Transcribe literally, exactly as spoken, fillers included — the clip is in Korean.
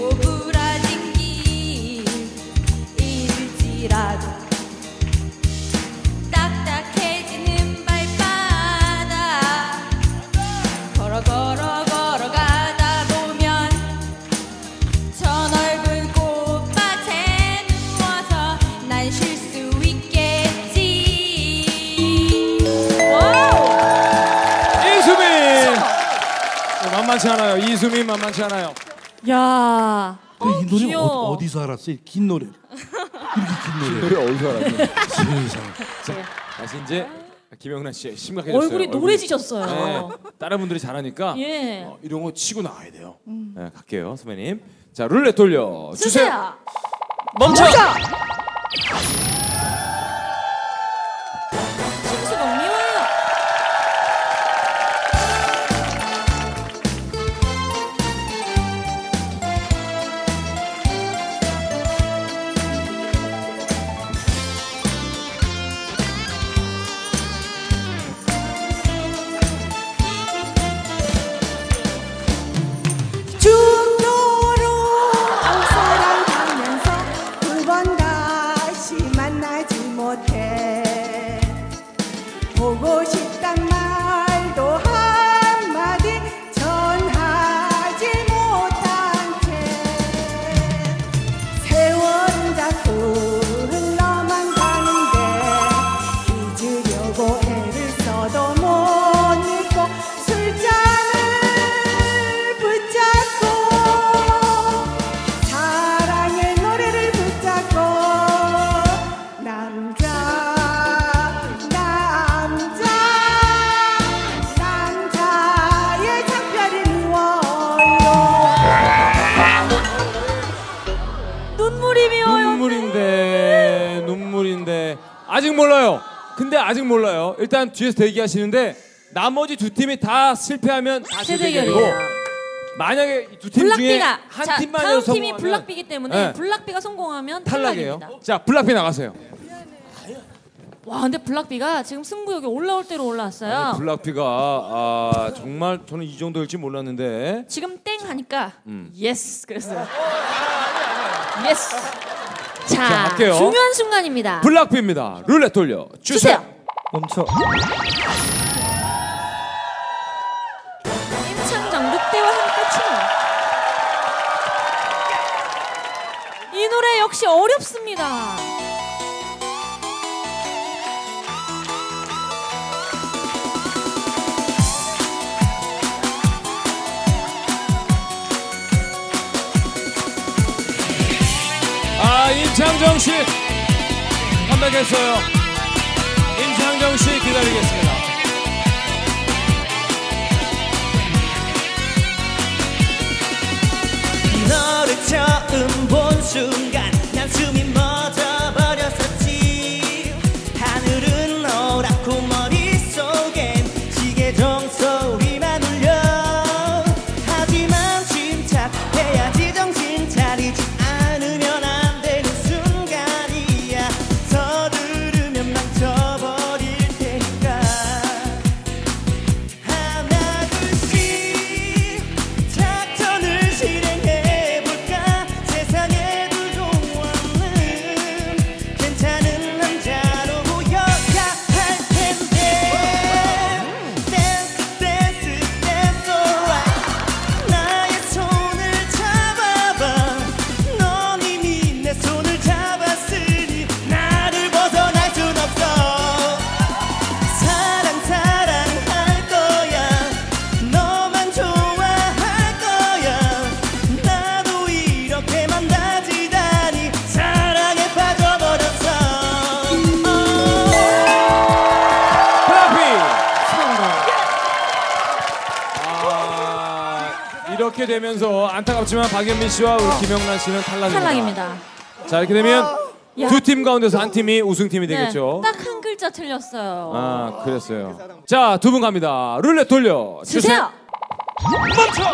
고부라진 길일지라도 딱딱해지는 발바닥 걸어 걸어 걸어가다 보면 저 넓은 꽃밭에 누워서 난 쉴 수 있겠지. 이수민 만만치 않아요. 이수민 만만치 않아요. 야, 어, 이 노래 귀여워. 어디서 알았어? 긴 노래. 이렇게 긴 노래. 노래 어디서 알았어? 세상. 자, 다시 이제 김영란 씨 심각해졌어요. 얼굴이 노래지셨어요. 네, 다른 분들이 잘하니까 예. 어, 이런 거 치고 나와야 돼요. 음. 네, 갈게요, 선배님. 자, 룰렛 돌려 주세요. 멈춰. 멈춰. 보고 싶단 말도 한마디 전하지 못한 채 세월은 자꾸 흘러만 가는데 잊으려고 애를 써도 못 잊고 술잔을 붙잡고 사랑의 노래를 붙잡고 남자 눈물인데 눈물인데 아직 몰라요. 근데 아직 몰라요. 일단 뒤에서 대기하시는데 나머지 두 팀이 다 실패하면 다 실패되고 만약에 두 팀 중에 한 자, 팀만 다음 성공하면 팀이 블락비이기 때문에 네. 블락비가 성공하면 탈락이에요. 탈락입니다. 자, 블락비 나가세요. 와, 근데 블락비가 지금 승부욕이 올라올 대로 올라왔어요. 아니, 블락비가 아, 정말 저는 이 정도일지 몰랐는데 지금 땡 하니까 음. 예스 그랬어요. 예스. 자, 자 할게요. 중요한 순간입니다. 블락비입니다. 룰렛 돌려 주세요. 주세요. 멈춰. 임창정 늑대와 함께 춤. 이 노래 역시 어렵습니다. 임창정 씨 컴백했어요. 임창정 씨 기다리겠습니다. 너를 처음 본 순간 난 숨이 멎어버렸었지. 하늘은 노랗고 머릿속엔 시계정 소리만 울려. 하지만 침착해야지 정신 차리지 않으면 안 이렇게 되면서 안타깝지만 박연민 씨와 우리 김영란 씨는 탈락입니다. 탈락입니다. 자, 이렇게 되면 두 팀 가운데서 한 팀이 우승팀이 네, 되겠죠. 딱 한 글자 틀렸어요. 아, 그랬어요. 자, 두 분 갑니다. 룰렛 돌려 주세요. 주세요. 멈춰.